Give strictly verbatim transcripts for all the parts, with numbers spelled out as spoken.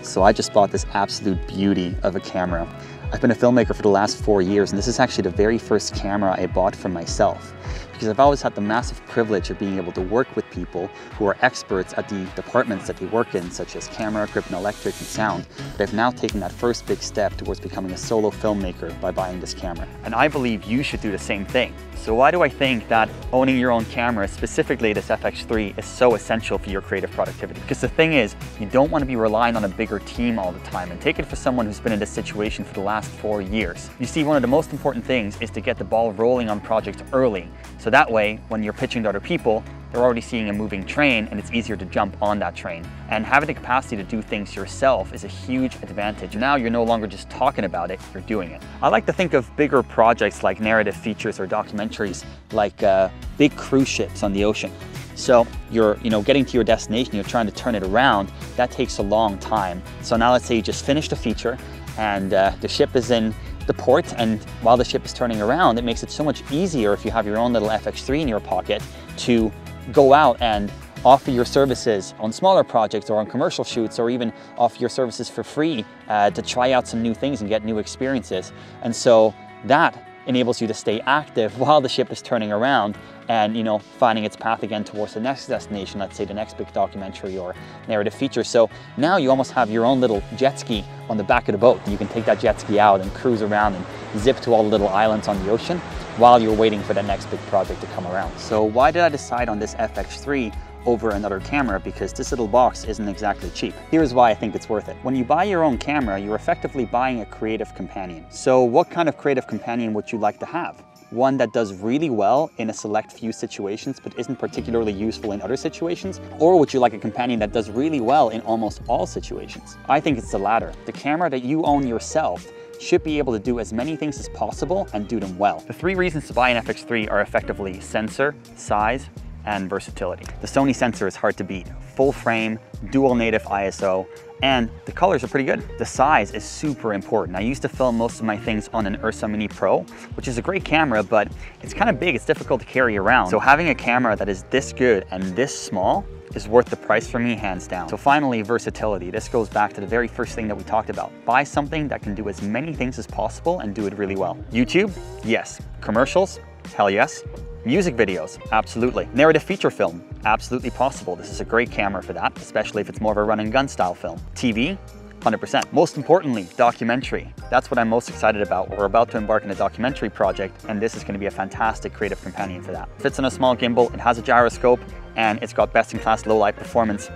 So I just bought this absolute beauty of a camera. I've been a filmmaker for the last four years, and this is actually the very first camera I bought for myself, because I've always had the massive privilege of being able to work with people who are experts at the departments that they work in, such as camera, grip and electric, and sound. But I've now taken that first big step towards becoming a solo filmmaker by buying this camera. And I believe you should do the same thing. So why do I think that owning your own camera, specifically this F X three, is so essential for your creative productivity? Because the thing is, you don't want to be relying on a bigger team all the time, and take it for someone who's been in this situation for the last four years. You see, one of the most important things is to get the ball rolling on projects early. So that way, when you're pitching to other people, they're already seeing a moving train and it's easier to jump on that train. And having the capacity to do things yourself is a huge advantage. Now you're no longer just talking about it, you're doing it. I like to think of bigger projects like narrative features or documentaries, like uh, big cruise ships on the ocean. So you're you know, getting to your destination, you're trying to turn it around, that takes a long time. So now let's say you just finished a feature and uh, the ship is in the port, and while the ship is turning around, it makes it so much easier if you have your own little F X three in your pocket to go out and offer your services on smaller projects or on commercial shoots, or even offer your services for free uh, to try out some new things and get new experiences. And so that enables you to stay active while the ship is turning around and, you know, finding its path again towards the next destination, let's say the next big documentary or narrative feature. So now you almost have your own little jet ski on the back of the boat. You can take that jet ski out and cruise around and zip to all the little islands on the ocean while you're waiting for that next big project to come around. So why did I decide on this F X three over another camera? Because this little box isn't exactly cheap. Here's why I think it's worth it. When you buy your own camera, you're effectively buying a creative companion. So what kind of creative companion would you like to have? One that does really well in a select few situations but isn't particularly useful in other situations? Or would you like a companion that does really well in almost all situations? I think it's the latter. The camera that you own yourself should be able to do as many things as possible and do them well. The three reasons to buy an F X three are effectively sensor, size, and versatility. The Sony sensor is hard to beat. Full frame, dual native I S O, and the colors are pretty good. The size is super important. I used to film most of my things on an Ursa Mini Pro, which is a great camera, but it's kind of big, it's difficult to carry around. So having a camera that is this good and this small is worth the price for me, hands down. So finally, versatility. This goes back to the very first thing that we talked about. Buy something that can do as many things as possible and do it really well. YouTube? Yes. Commercials? Hell yes. Music videos, absolutely. Narrative feature film, absolutely possible. This is a great camera for that, especially if it's more of a run and gun style film. T V, one hundred percent. Most importantly, documentary. That's what I'm most excited about. We're about to embark on a documentary project, and this is gonna be a fantastic creative companion for that. Fits on a small gimbal, it has a gyroscope, and it's got best-in-class low-light performance.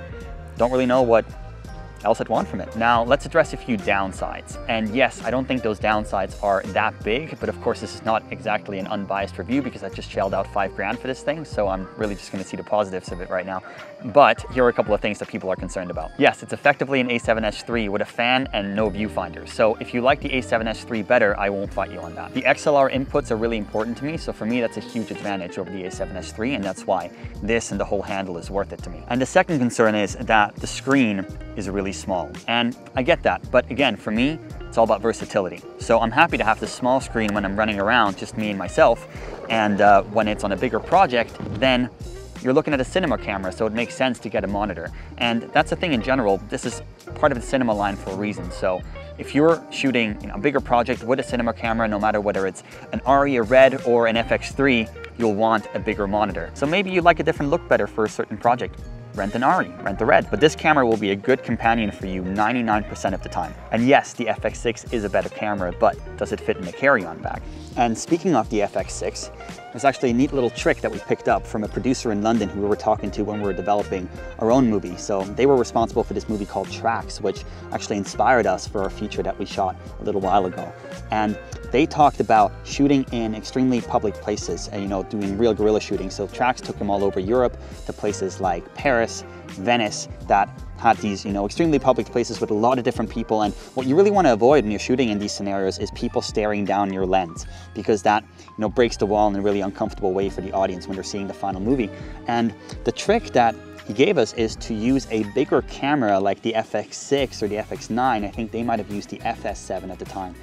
Don't really know what else I'd want from it. Now, let's address a few downsides. And yes, I don't think those downsides are that big, but of course this is not exactly an unbiased review because I just shelled out five grand for this thing, so I'm really just gonna see the positives of it right now. But here are a couple of things that people are concerned about. Yes, it's effectively an A seven S three with a fan and no viewfinder. So if you like the A seven S three better, I won't fight you on that. The X L R inputs are really important to me, so for me that's a huge advantage over the A seven S three, and that's why this and the whole handle is worth it to me. And the second concern is that the screen is really small. And I get that, but again, for me, it's all about versatility. So I'm happy to have this small screen when I'm running around, just me and myself, and uh, when it's on a bigger project, then you're looking at a cinema camera, so it makes sense to get a monitor. And that's the thing in general, this is part of the cinema line for a reason. So if you're shooting you know, a bigger project with a cinema camera, no matter whether it's an Arri, a Red, or an F X three, you'll want a bigger monitor. So maybe you like a different look better for a certain project. Rent an Arri, rent the Red. But this camera will be a good companion for you ninety-nine percent of the time. And yes, the F X six is a better camera, but does it fit in the carry-on bag? And speaking of the F X six, there's actually a neat little trick that we picked up from a producer in London who we were talking to when we were developing our own movie. So they were responsible for this movie called Tracks, which actually inspired us for our feature that we shot a little while ago. And they talked about shooting in extremely public places and, you know, doing real guerrilla shooting. So Tracks took them all over Europe to places like Paris, Venice, that had these, you know, extremely public places with a lot of different people. And what you really want to avoid when you're shooting in these scenarios is people staring down your lens, because that, you know, breaks the wall in a really uncomfortable way for the audience when they're seeing the final movie. And the trick that he gave us is to use a bigger camera like the F X six or the F X nine, I think they might have used the F S seven at the time,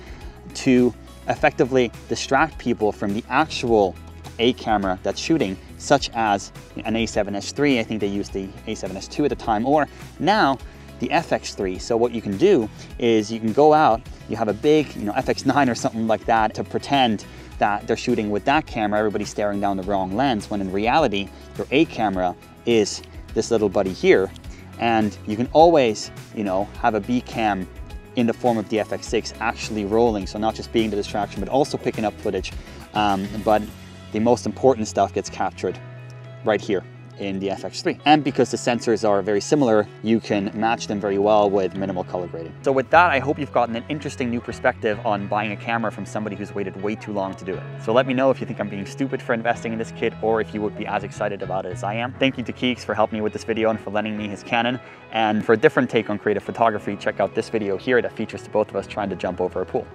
to effectively distract people from the actual A camera that's shooting, such as an A seven S three, I think they used the A seven S two at the time, or now the F X three. So what you can do is you can go out, you have a big, you know, F X nine or something like that to pretend that they're shooting with that camera, everybody's staring down the wrong lens, when in reality, your A camera is this little buddy here. And you can always, you know, have a B cam in the form of the F X six actually rolling. So not just being the distraction, but also picking up footage. Um, but the most important stuff gets captured right here in the F X three. And because the sensors are very similar, you can match them very well with minimal color grading. So with that, I hope you've gotten an interesting new perspective on buying a camera from somebody who's waited way too long to do it. So let me know if you think I'm being stupid for investing in this kit, or if you would be as excited about it as I am. Thank you to Keeks for helping me with this video and for lending me his Canon. And for a different take on creative photography, check out this video here that features the both of us trying to jump over a pool.